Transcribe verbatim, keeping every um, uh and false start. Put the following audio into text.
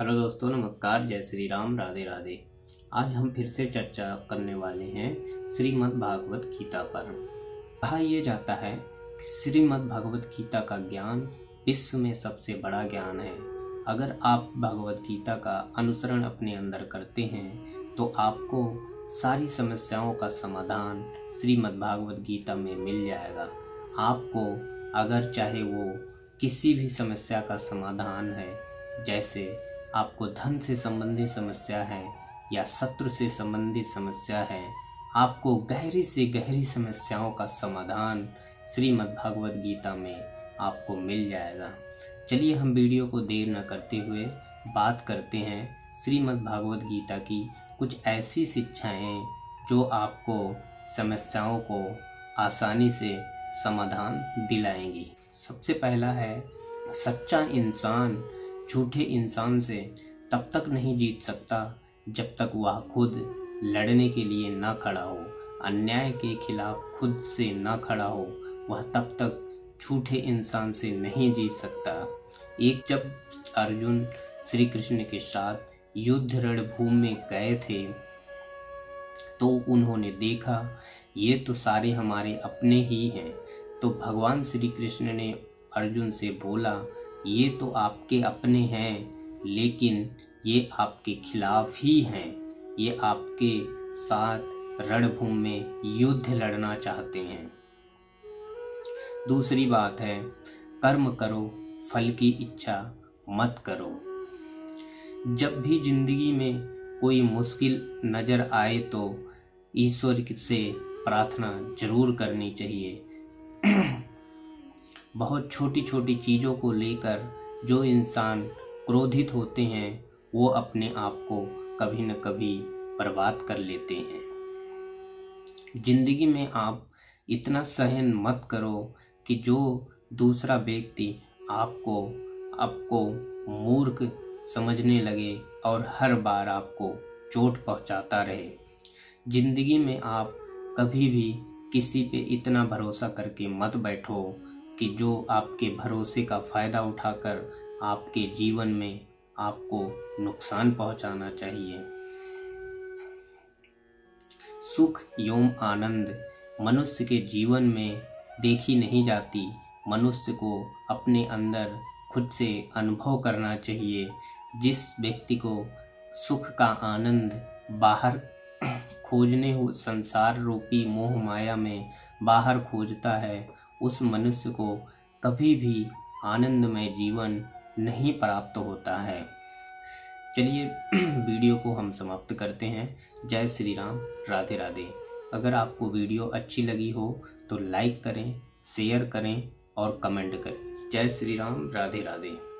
Hello दोस्तों, नमस्कार। जय श्री राम। राधे राधे। आज हम फिर से चर्चा करने वाले हैं श्रीमद् भागवत गीता पर। कहा यह जाता है कि श्रीमद् भागवत गीता का ज्ञान विश्व में सबसे बड़ा ज्ञान है। अगर आप भागवत गीता का अनुसरण अपने अंदर करते हैं तो आपको सारी समस्याओं का समाधान श्रीमद् भागवत गीता में मिल जाएगा। आपको अगर चाहे वो किसी भी समस्या का समाधान है, जैसे आपको धन से संबंधित समस्या है या शत्रु से संबंधित समस्या है, आपको गहरी से गहरी समस्याओं का समाधान श्रीमद् भागवत गीता में आपको मिल जाएगा। चलिए हम वीडियो को देर न करते हुए बात करते हैं श्रीमद् भागवत गीता की कुछ ऐसी शिक्षाएं जो आपको समस्याओं को आसानी से समाधान दिलाएंगी। सबसे पहला है, सच्चा इंसान झूठे इंसान से तब तक नहीं जीत सकता जब तक वह खुद लड़ने के लिए ना खड़ा हो। अन्याय के खिलाफ खुद से ना खड़ा हो वह तब तक झूठे इंसान से नहीं जीत सकता। एक जब अर्जुन श्री कृष्ण के साथ युद्ध रणभूमि में गए थे तो उन्होंने देखा ये तो सारे हमारे अपने ही हैं, तो भगवान श्री कृष्ण ने अर्जुन से बोला ये तो आपके अपने हैं लेकिन ये आपके खिलाफ ही हैं, ये आपके साथ रणभूमि में युद्ध लड़ना चाहते हैं। दूसरी बात है, कर्म करो फल की इच्छा मत करो। जब भी जिंदगी में कोई मुश्किल नजर आए तो ईश्वर से प्रार्थना जरूर करनी चाहिए। बहुत छोटी छोटी चीज़ों को लेकर जो इंसान क्रोधित होते हैं वो अपने आप को कभी न कभी बर्बाद कर लेते हैं। जिंदगी में आप इतना सहन मत करो कि जो दूसरा व्यक्ति आपको आपको मूर्ख समझने लगे और हर बार आपको चोट पहुंचाता रहे। जिंदगी में आप कभी भी किसी पे इतना भरोसा करके मत बैठो कि जो आपके भरोसे का फ़ायदा उठाकर आपके जीवन में आपको नुकसान पहुंचाना चाहिए। सुख एवं आनंद मनुष्य के जीवन में देखी नहीं जाती, मनुष्य को अपने अंदर खुद से अनुभव करना चाहिए। जिस व्यक्ति को सुख का आनंद बाहर खोजने हो संसार रूपी मोह माया में बाहर खोजता है उस मनुष्य को कभी भी आनंदमय जीवन नहीं प्राप्त होता है। चलिए वीडियो को हम समाप्त करते हैं। जय श्री राम। राधे राधे। अगर आपको वीडियो अच्छी लगी हो तो लाइक करें, शेयर करें और कमेंट करें। जय श्री राम। राधे राधे।